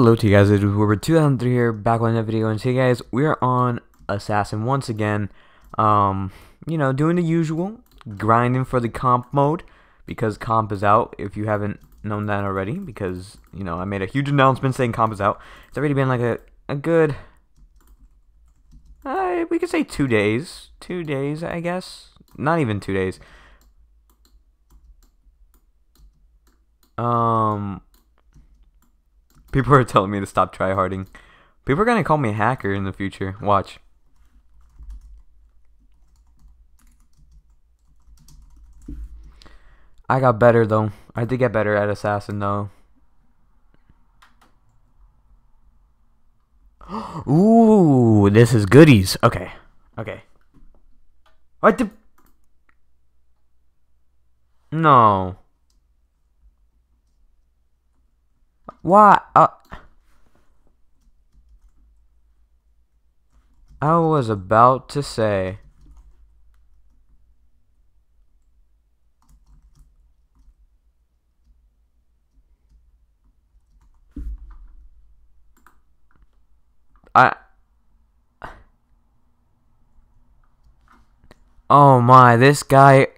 Hello to you guys, it is Robert 2003 here, back with another video, and today guys, we are on Assassin once again. You know, doing the usual, grinding for the comp mode, because comp is out, if you haven't known that already, because, you know, I made a huge announcement saying comp is out. It's already been like a good, we could say 2 days, I guess, not even 2 days. People are telling me to stop tryharding. People are gonna call me a hacker in the future. Watch. I got better though. I did get better at Assassin though. Ooh, this is goodies. Okay. Okay. What the? No. Why? I was about to say. Oh my, this guy.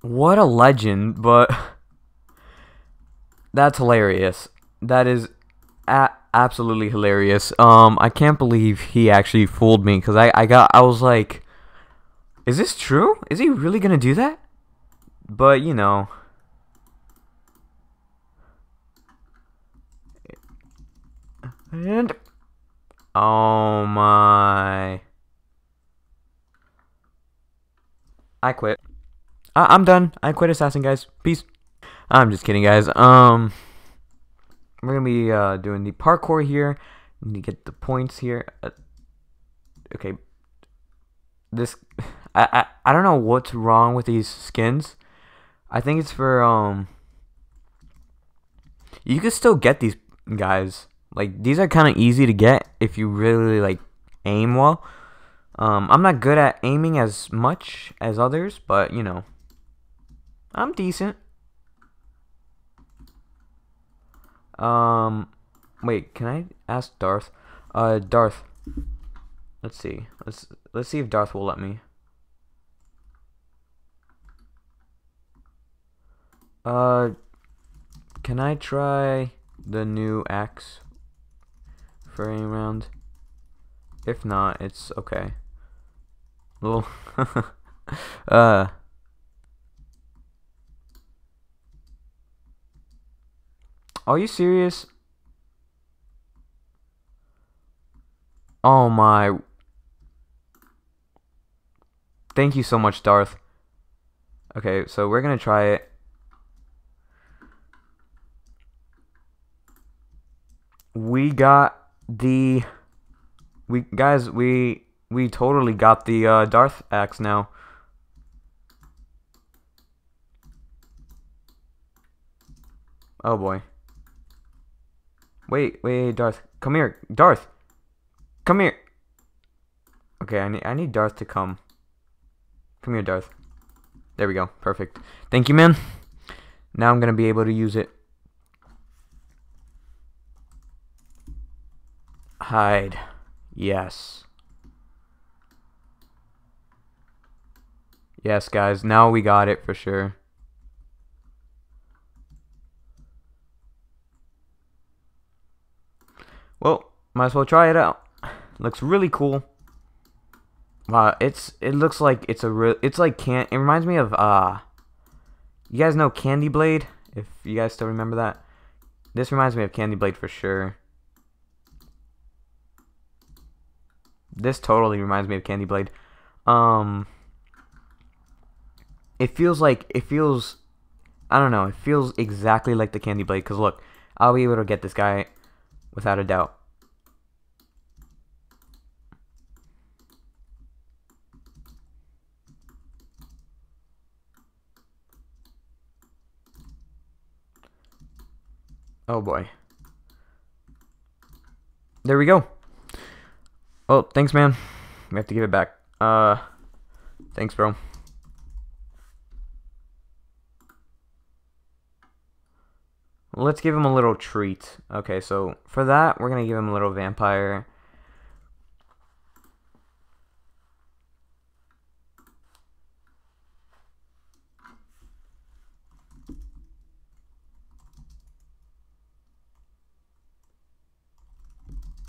What a legend, but that's hilarious. That is absolutely hilarious. I can't believe he actually fooled me, because I was like, is this true? Is he really going to do that? But, you know. And, oh my. I quit. I'm done. I quit Assassin, guys. Peace. I'm just kidding, guys. We're gonna be doing the parkour here. I need to get the points here. Okay. This I don't know what's wrong with these skins. I think it's for you can still get these guys. Like, these are kind of easy to get if you really like aim well. I'm not good at aiming as much as others, but, you know, I'm decent. Wait, can I ask Darth? Darth, let's see. Let's see if Darth will let me. Can I try the new axe for a round? If not, it's okay. Well, are you serious? Oh my. Thank you so much, Darth. Okay, so we're gonna try it. We got the we totally got the Darth axe now. Oh boy. Wait, Darth, come here. Darth, come here. Okay, I need Darth to come. Come here, Darth. There we go. Perfect. Thank you, man. Now I'm gonna be able to use it. Hide. Yes. Yes, guys. Now we got it for sure. Well, might as well try it out. Looks really cool. Wow, it looks like it's a real. It's like it reminds me of you guys know Candy Blade? If you guys still remember that, this reminds me of Candy Blade for sure. This totally reminds me of Candy Blade. It feels like, I don't know, it feels exactly like the Candy Blade, because look, I'll be able to get this guy without a doubt. Oh boy. There we go. Oh, thanks, man. We have to give it back. Thanks, bro. Let's give him a little treat. Okay, so for that, we're going to give him a little vampire.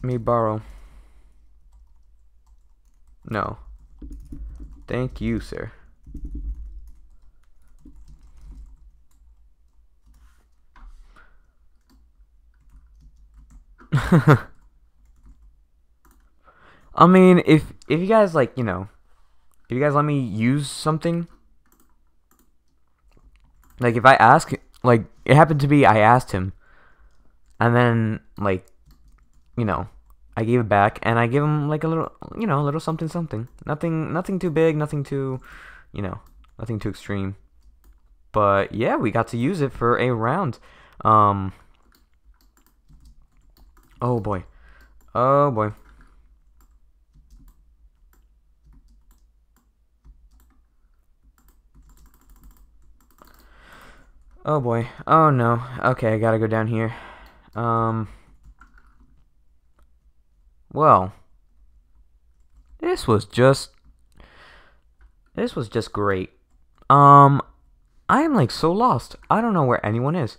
Let me borrow. No. Thank you, sir. I mean, if you guys like, you know, if you guys let me use something, like if I ask, like it happened to be I asked him, and then like, you know, I gave it back, and I give him like a little, you know, a little something, something. Nothing too big, nothing too, you know, nothing too extreme. But yeah, we got to use it for a round. Oh boy, oh boy. Oh boy, oh no. Okay, I gotta go down here. Well, this was just great. I am like so lost. I don't know where anyone is.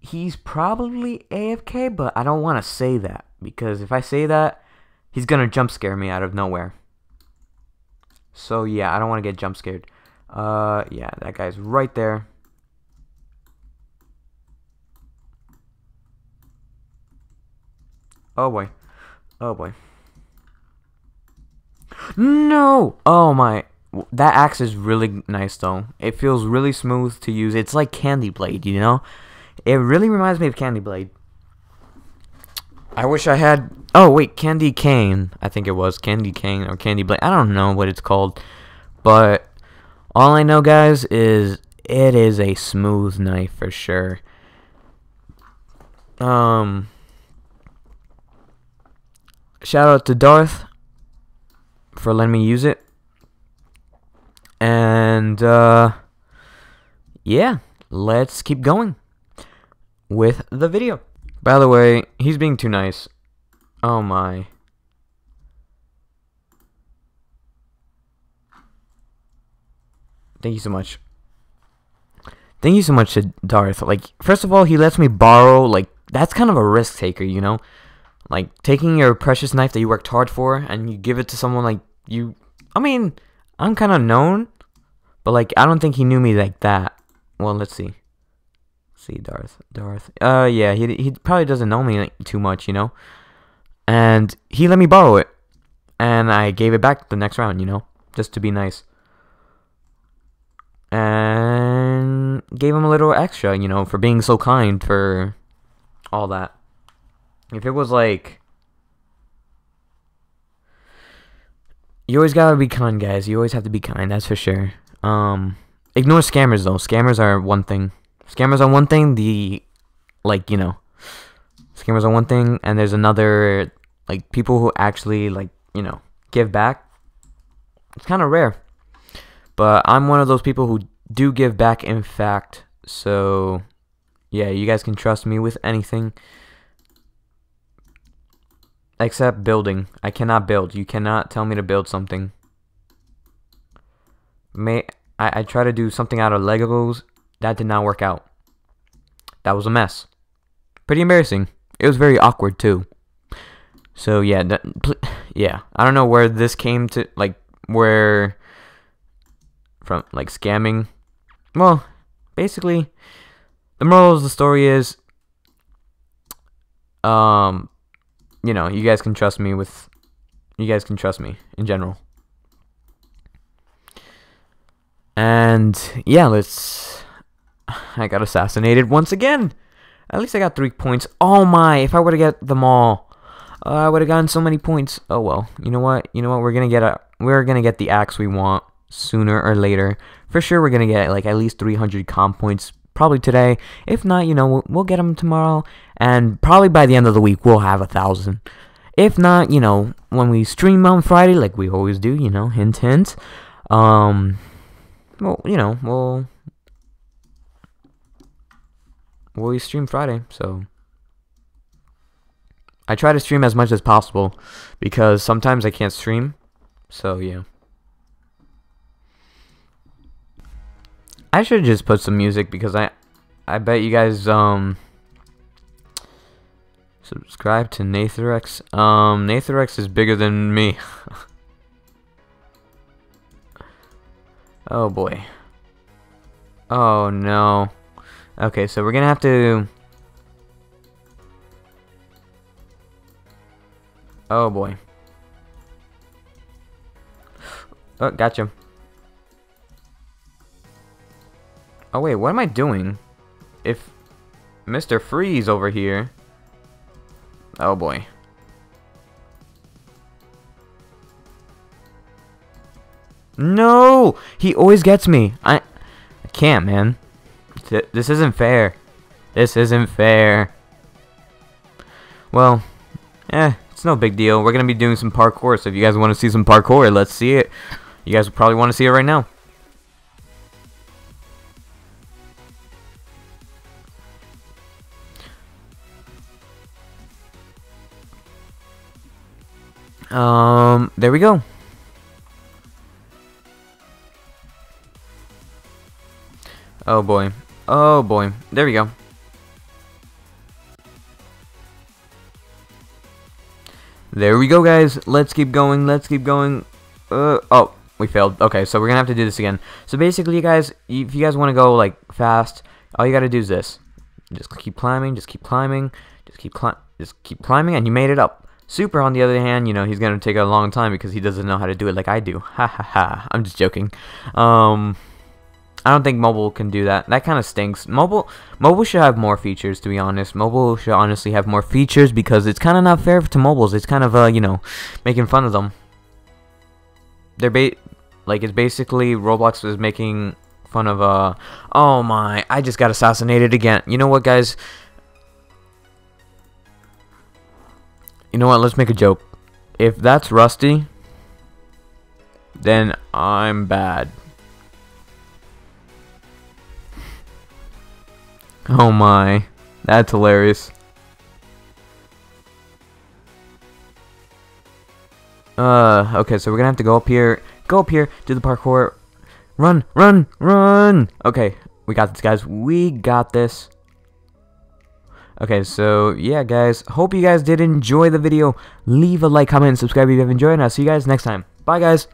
He's probably AFK, but I don't want to say that, because if I say that, he's gonna jump scare me out of nowhere. So yeah, I don't want to get jump scared. Yeah, that guy's right there. Oh boy. Oh boy. No! Oh my. That axe is really nice though. It feels really smooth to use. It's like Candy Blade, you know? It really reminds me of Candy Blade. I wish I had... Oh wait, Candy Cane. I think it was. Candy Cane or Candy Blade. I don't know what it's called. But all I know, guys, is it is a smooth knife for sure. Shout out to Darth for letting me use it. And yeah, let's keep going with the video. By the way, he's being too nice. Oh my. Thank you so much. Thank you so much to Darth. Like, first of all, he lets me borrow. Like, that's kind of a risk taker, you know? Like, taking your precious knife that you worked hard for, and you give it to someone like you... I mean, I'm kind of known, but, like, I don't think he knew me like that. Well, let's see. Let's see, Darth. Yeah, he probably doesn't know me like, too much, you know? And he let me borrow it, and I gave it back the next round, you know? Just to be nice. And gave him a little extra, you know, for being so kind, for all that. If it was like, you always gotta be kind, guys. You always have to be kind, that's for sure. Ignore scammers though. Scammers are one thing. Scammers are one thing. Scammers are one thing, and there's another, like, people who actually, like, you know, give back. It's kind of rare, but I'm one of those people who do give back, in fact. So yeah, you guys can trust me with anything. Except building. I cannot build. You cannot tell me to build something. I try to do something out of Legos. That did not work out. That was a mess. Pretty embarrassing. It was very awkward too. So yeah, I don't know where this came to, like, where from, like, scamming. Well, basically, the moral of the story is, you know, you guys can trust me with... You guys can trust me in general. And yeah, let's... I got assassinated once again. At least I got 3 points. Oh my, if I were to get them all, I would have gotten so many points. Oh well, you know what? You know what? We're gonna get the axe we want sooner or later. For sure we're gonna get like at least 300 comp points. Probably today. If not, you know, we'll get them tomorrow. And probably by the end of the week, we'll have 1,000. If not, you know, when we stream on Friday, like we always do, you know, hint, hint. Well, you know, we stream Friday, so I try to stream as much as possible because sometimes I can't stream, so yeah. I should just put some music because I bet you guys subscribe to Natherex. Natherex is bigger than me. Oh boy. Oh no. Okay, so we're gonna have to. Oh boy. Oh, gotcha. Oh wait, what am I doing? If Mr. Freeze over here. Oh boy. No! He always gets me. I can't, man. This isn't fair. This isn't fair. Well, it's no big deal. We're gonna be doing some parkour, so if you guys want to see some parkour, let's see it. You guys probably want to see it right now. There we go. Oh boy. Oh boy. There we go. There we go, guys. Let's keep going. Let's keep going. Oh, we failed. Okay, so we're gonna have to do this again. So basically, you guys, if you guys want to go like fast, all you gotta do is this. Just keep climbing. Just keep climbing. Just keep climbing. Just keep climbing, and you made it up. Super, on the other hand, you know, he's going to take a long time because he doesn't know how to do it like I do. Ha ha ha. I'm just joking. I don't think mobile can do that. That kind of stinks. Mobile should have more features, to be honest. Mobile should honestly have more features because it's kind of not fair to mobiles. It's kind of, you know, making fun of them. They're it's basically Roblox is making fun of, oh my, I just got assassinated again. You know what, guys? You know what, let's make a joke. If that's Rusty, then I'm bad. Oh my, that's hilarious. Okay, so we're gonna have to go up here, do the parkour. Run, run, run! Okay, we got this, guys, we got this. Okay, so, yeah, guys. Hope you guys did enjoy the video. Leave a like, comment, and subscribe if you have enjoyed, and I'll see you guys next time. Bye, guys.